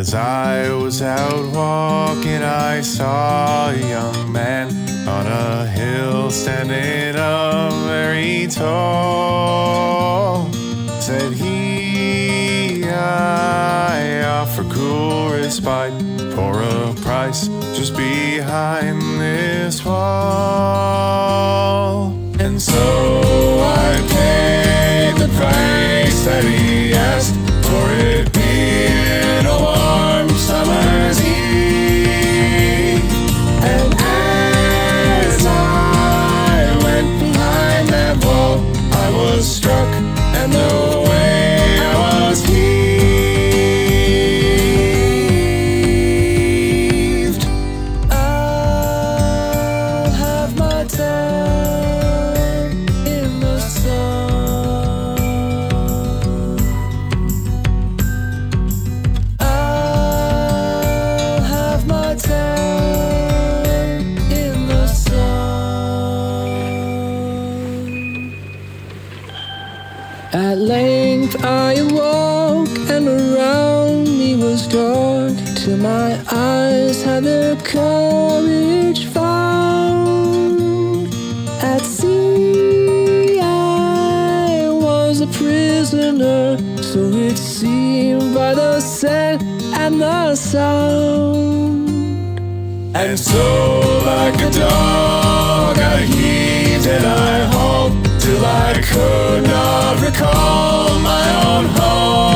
As I was out walking, I saw a young man on a hill, standing up very tall. Said he, I offer cool respite for a price just behind this wall. And so I paid the price that he asked for it. Struck, and the way I was heaved. I'll have my time in the sun. I'll have my time in the sun. At length I awoke, and around me was dark, till my eyes had their courage found. At sea I was a prisoner, so it seemed, by the scent and the sound. And so like a dog I heaved and I hauled, till I could not recall my own home.